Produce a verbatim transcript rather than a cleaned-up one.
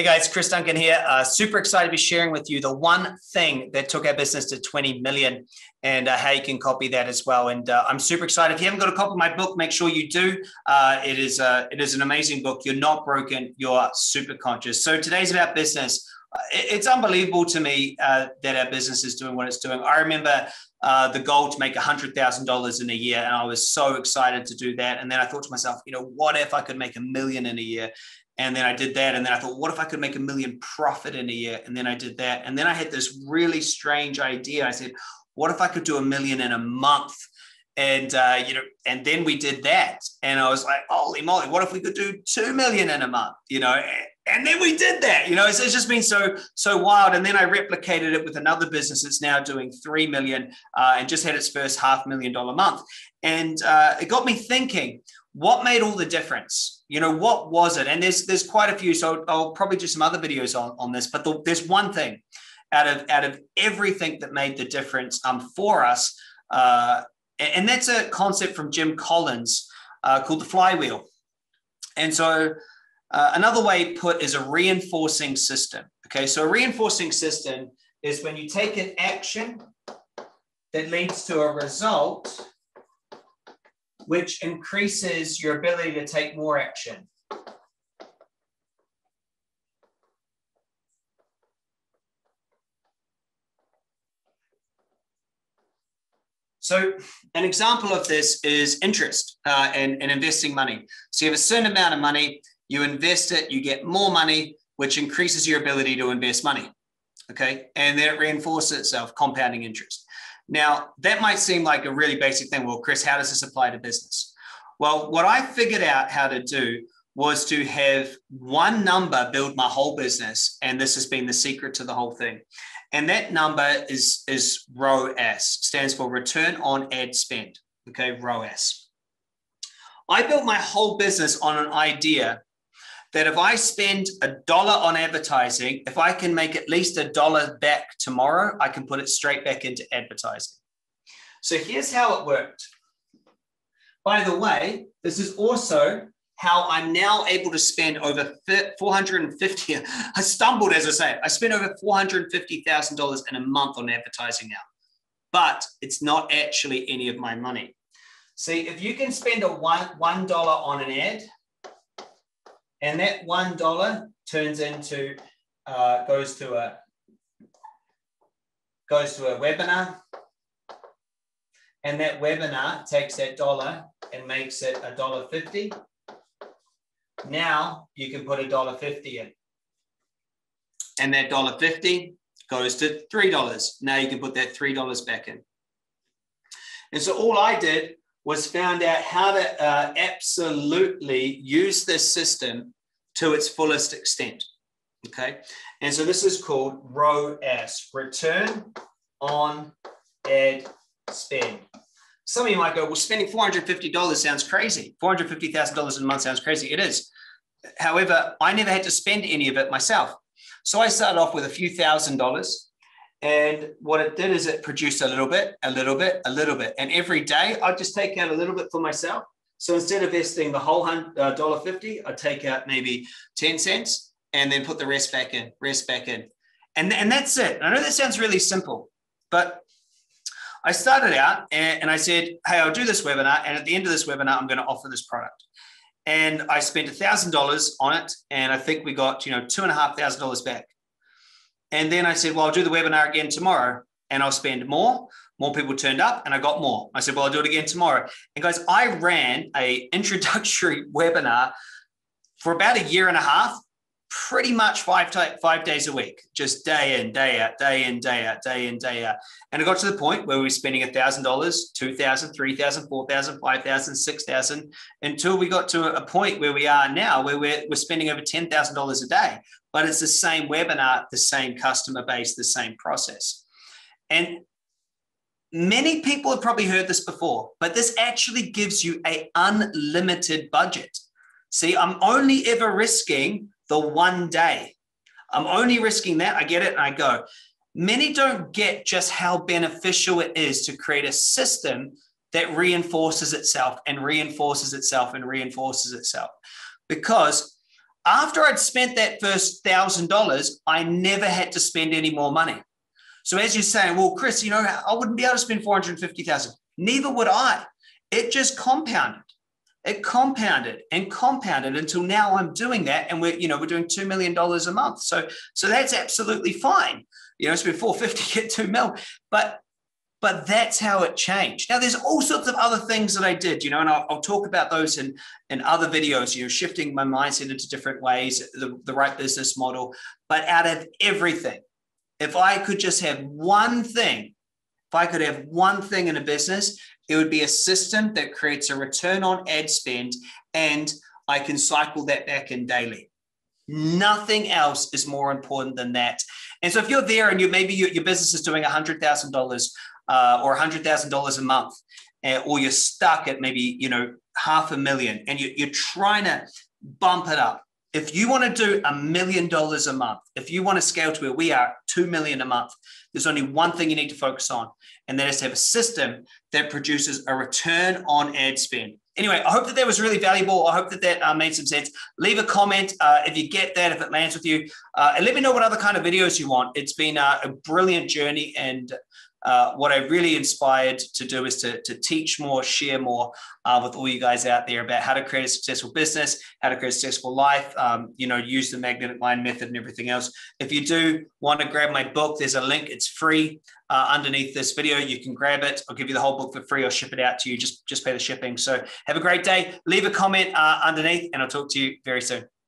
Hey guys, Chris Duncan here. Uh, super excited to be sharing with you the one thing that took our business to twenty million and uh, how you can copy that as well. And uh, I'm super excited. If you haven't got a copy of my book, make sure you do. Uh, it is uh, it is an amazing book. You're not broken. You're super conscious. So today's about business. Uh, it, it's unbelievable to me uh, that our business is doing what it's doing. I remember uh, the goal to make one hundred thousand dollars in a year. And I was so excited to do that. And then I thought to myself, you know, what if I could make a million in a year? And then I did that. And then I thought, what if I could make a million profit in a year? And then I did that. And then I had this really strange idea. I said, what if I could do a million in a month? And, uh, you know, and then we did that. And I was like, holy moly, what if we could do two million in a month? You know, and then we did that, you know, it's, it's just been so, so wild. And then I replicated it with another business that's now doing three million uh, and just had its first half million dollar month. And uh, it got me thinking, what made all the difference? You know, what was it? And there's there's quite a few, so I'll, I'll probably do some other videos on, on this, but the, there's one thing out of out of everything that made the difference um, for us, uh, and, and that's a concept from Jim Collins uh, called the flywheel. And so uh, another way put is a reinforcing system, okay? So a reinforcing system is when you take an action that leads to a result which increases your ability to take more action. So an example of this is interest uh, and, and investing money. So you have a certain amount of money, you invest it, you get more money, which increases your ability to invest money, okay? And then it reinforces itself, compounding interest. Now, that might seem like a really basic thing. Well, Chris, how does this apply to business? Well, what I figured out how to do was to have one number build my whole business. And this has been the secret to the whole thing. And that number is, is R O A S, stands for return on ad spend. Okay, R O A S. I built my whole business on an idea that if I spend a dollar on advertising, if I can make at least a dollar back tomorrow, I can put it straight back into advertising. So here's how it worked. By the way, this is also how I'm now able to spend over four hundred fifty, I stumbled as I say, I spent over four hundred fifty thousand dollars in a month on advertising now, but it's not actually any of my money. See, if you can spend a one, $1 on an ad, and that one dollar turns into, uh, goes to a, goes to a webinar. And that webinar takes that dollar and makes it a dollar fifty. Now you can put a dollar fifty in. And that a dollar fifty goes to three dollars. Now you can put that three dollars back in. And so all I did was found out how to uh, absolutely use this system to its fullest extent, okay? And so this is called R O A S, return on ad spend. Some of you might go, well, spending four hundred fifty dollars sounds crazy. four hundred fifty thousand dollars in a month sounds crazy. It is. However, I never had to spend any of it myself. So I started off with a few thousand dollars. And what it did is it produced a little bit, a little bit, a little bit. And every day I'd just take out a little bit for myself. So instead of investing the whole one dollar fifty, I'd take out maybe ten cents and then put the rest back in, rest back in. And, and that's it. And I know that sounds really simple, but I started out and, and I said, hey, I'll do this webinar. And at the end of this webinar, I'm going to offer this product. And I spent one thousand dollars on it. And I think we got, you know, two thousand five hundred dollars back. And then I said, well, I'll do the webinar again tomorrow and I'll spend more. More people turned up and I got more. I said, well, I'll do it again tomorrow. And guys, I ran an introductory webinar for about a year and a half, pretty much five, five days a week, just day in, day out, day in, day out, day in, day out. And it got to the point where we were spending one thousand dollars, two thousand dollars, three thousand dollars, four thousand dollars, five thousand dollars, six thousand dollars, until we got to a point where we are now, where we're, we're spending over ten thousand dollars a day. But it's the same webinar, the same customer base, the same process. And many people have probably heard this before, but this actually gives you an unlimited budget. See, I'm only ever risking the one day. I'm only risking that. I get it and I go. Many don't get just how beneficial it is to create a system that reinforces itself and reinforces itself and reinforces itself. Because After I'd spent that first one thousand dollars, I never had to spend any more money. So as you're saying, well, Chris, you know, I wouldn't be able to spend four hundred fifty thousand dollars. Neither would I. It just compounded. It compounded and compounded until now I'm doing that. And we're, you know, we're doing two million dollars a month. So, so that's absolutely fine. You know, it's been four fifty, get two mil, but, but that's how it changed. Now there's all sorts of other things that I did, you know, and I'll, I'll talk about those in, in other videos, you know, shifting my mindset into different ways, the, the right business model, but out of everything, if I could just have one thing, if I could have one thing in a business, it would be a system that creates a return on ad spend, and I can cycle that back in daily. Nothing else is more important than that. And so if you're there and you maybe you, your business is doing one hundred thousand dollars uh, or one hundred thousand dollars a month, uh, or you're stuck at maybe, you know, half a million and you, you're trying to bump it up. If you want to do a million dollars a month, if you want to scale to where we are, two million a month, there's only one thing you need to focus on, and that is to have a system that produces a return on ad spend. Anyway, I hope that that was really valuable. I hope that that uh, made some sense. Leave a comment uh, if you get that, if it lands with you, uh, and let me know what other kind of videos you want. It's been uh, a brilliant journey, and uh, what I really inspired to do is to, to teach more, share more uh, with all you guys out there about how to create a successful business, how to create a successful life, um, you know, use the magnetic mind method and everything else. If you do want to grab my book, there's a link. It's free. Uh, underneath this video, you can grab it. I'll give you the whole book for free or ship it out to you. Just, just pay the shipping. So have a great day. Leave a comment uh, underneath, and I'll talk to you very soon.